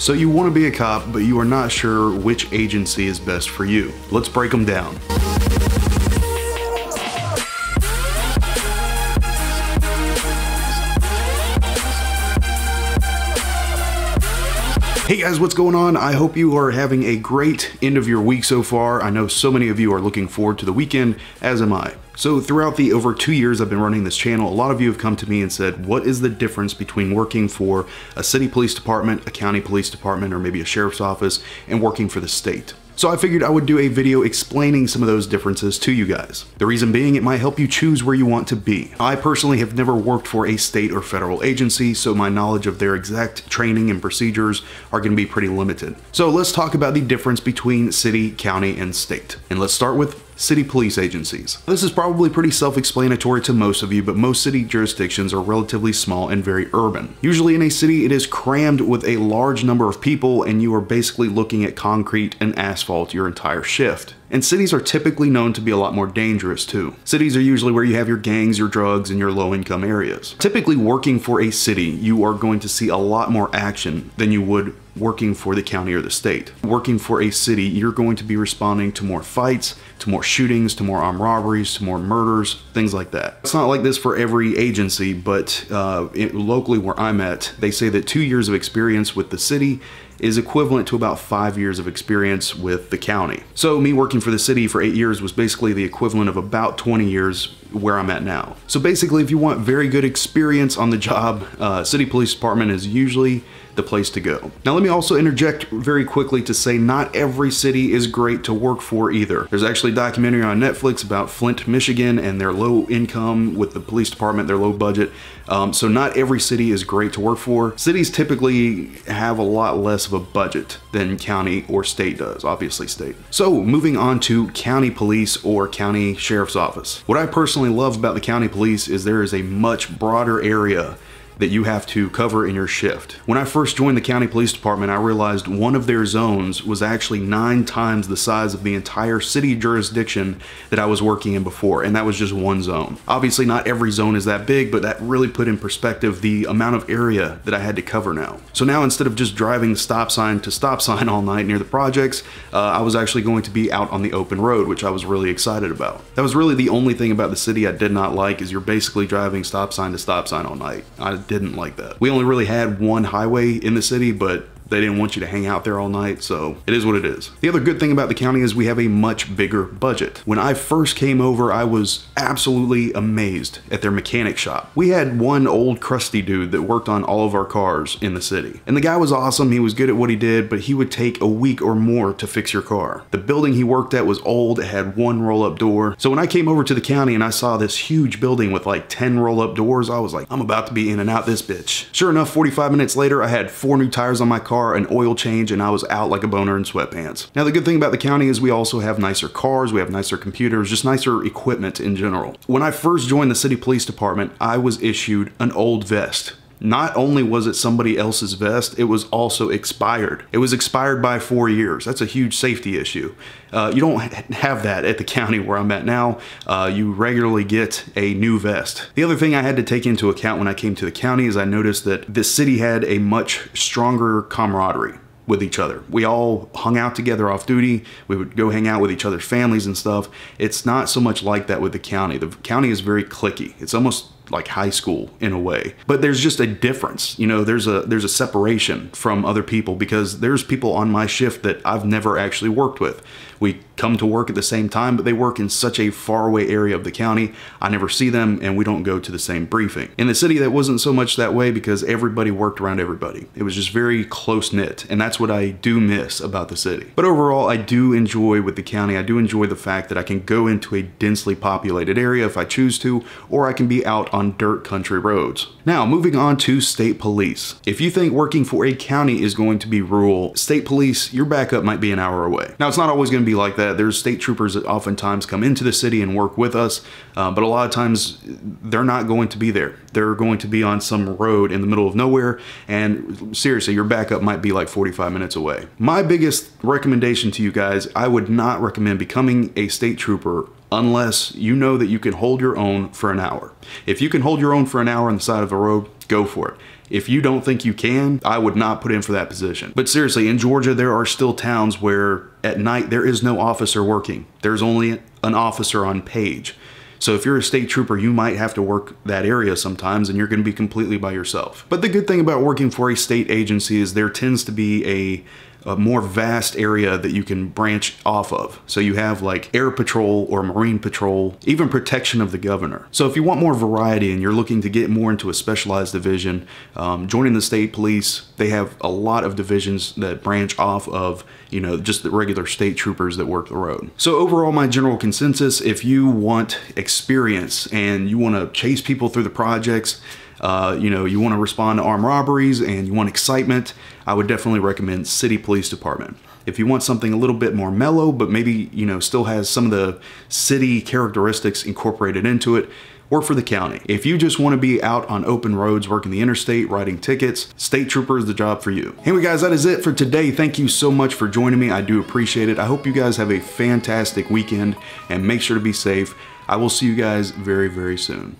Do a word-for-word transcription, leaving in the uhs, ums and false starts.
So you want to be a cop, but you are not sure which agency is best for you. Let's break them down. Hey guys, what's going on? I hope you are having a great end of your week so far. I know so many of you are looking forward to the weekend, as am I. So throughout the over two years I've been running this channel, a lot of you have come to me and said, what is the difference between working for a city police department, a county police department, or maybe a sheriff's office, and working for the state? So I figured I would do a video explaining some of those differences to you guys. The reason being, it might help you choose where you want to be. I personally have never worked for a state or federal agency, so my knowledge of their exact training and procedures are going to be pretty limited. So let's talk about the difference between city, county, and state. And let's start with city police agencies. This is probably pretty self-explanatory to most of you, but most city jurisdictions are relatively small and very urban. Usually in a city, it is crammed with a large number of people, and you are basically looking at concrete and asphalt your entire shift. And cities are typically known to be a lot more dangerous too. Cities are usually where you have your gangs, your drugs, and your low-income areas. Typically working for a city, you are going to see a lot more action than you would working for the county or the state. Working for a city, you're going to be responding to more fights, to more shootings, to more armed robberies, to more murders, things like that. It's not like this for every agency, but uh, it, locally where I'm at, they say that two years of experience with the city is equivalent to about five years of experience with the county. So me working for the city for eight years was basically the equivalent of about twenty years where I'm at now. So basically, if you want very good experience on the job, uh, city police department is usually the place to go. Now let me also interject very quickly to say not every city is great to work for either. There's actually a documentary on Netflix about Flint, Michigan, and their low income with the police department, their low budget. Um, so not every city is great to work for. Cities typically have a lot less of a budget than county or state does, obviously state. So moving on to county police or county sheriff's office. What I personally love about the county police is there is a much broader area that you have to cover in your shift. When I first joined the county police department, I realized one of their zones was actually nine times the size of the entire city jurisdiction that I was working in before, and that was just one zone. Obviously not every zone is that big, but that really put in perspective the amount of area that I had to cover now. So now instead of just driving stop sign to stop sign all night near the projects, uh, I was actually going to be out on the open road, which I was really excited about. That was really the only thing about the city I did not like, is you're basically driving stop sign to stop sign all night. I didn't like that. We only really had one highway in the city, but they didn't want you to hang out there all night, so it is what it is. The other good thing about the county is we have a much bigger budget. When I first came over, I was absolutely amazed at their mechanic shop. We had one old crusty dude that worked on all of our cars in the city. And the guy was awesome, he was good at what he did, but he would take a week or more to fix your car. The building he worked at was old, it had one roll-up door. So when I came over to the county and I saw this huge building with like ten roll-up doors, I was like, I'm about to be in and out this bitch. Sure enough, forty-five minutes later, I had four new tires on my car, an oil change, and I was out like a boner in sweatpants. Now the good thing about the county is we also have nicer cars, we have nicer computers, just nicer equipment in general. When I first joined the city police department, I was issued an old vest. Not only was it somebody else's vest, it was also expired. It was expired by four years. That's a huge safety issue. Uh, you don't have that at the county where I'm at now. Uh, you regularly get a new vest. The other thing I had to take into account when I came to the county is I noticed that the city had a much stronger camaraderie with each other. We all hung out together off duty. We would go hang out with each other's families and stuff. It's not so much like that with the county. The county is very cliquey. It's almost like high school in a way, but there's just a difference. You know, there's a there's a separation from other people because there's people on my shift that I've never actually worked with. We come to work at the same time, but they work in such a faraway area of the county. I never see them and we don't go to the same briefing. In the city, that wasn't so much that way because everybody worked around everybody. It was just very close knit, and that's what I do miss about the city. But overall, I do enjoy with the county. I do enjoy the fact that I can go into a densely populated area if I choose to, or I can be out on on dirt country roads. Now, moving on to state police. If you think working for a county is going to be rural, state police, your backup might be an hour away. Now, it's not always going to be like that. There's state troopers that oftentimes come into the city and work with us, uh, but a lot of times they're not going to be there. They're going to be on some road in the middle of nowhere, and seriously, your backup might be like forty-five minutes away. My biggest recommendation to you guys, I would not recommend becoming a state trooper unless you know that you can hold your own for an hour. If you can hold your own for an hour on the side of the road, go for it. If you don't think you can, I would not put in for that position. But seriously, in Georgia, there are still towns where at night there is no officer working. There's only an officer on page. So if you're a state trooper, you might have to work that area sometimes and you're gonna be completely by yourself. But the good thing about working for a state agency is there tends to be a, a more vast area that you can branch off of. So you have like air patrol or marine patrol, even protection of the governor. So if you want more variety and you're looking to get more into a specialized division, um, joining the state police, they have a lot of divisions that branch off of, you know, just the regular state troopers that work the road. So overall, my general consensus, if you want experience and you want to chase people through the projects, uh, you know, you want to respond to armed robberies and you want excitement, I would definitely recommend City Police Department. If you want something a little bit more mellow, but maybe, you know, still has some of the city characteristics incorporated into it, work for the county. If you just want to be out on open roads, working the interstate, writing tickets, state trooper is the job for you. Anyway, guys, that is it for today. Thank you so much for joining me. I do appreciate it. I hope you guys have a fantastic weekend and make sure to be safe. I will see you guys very, very soon.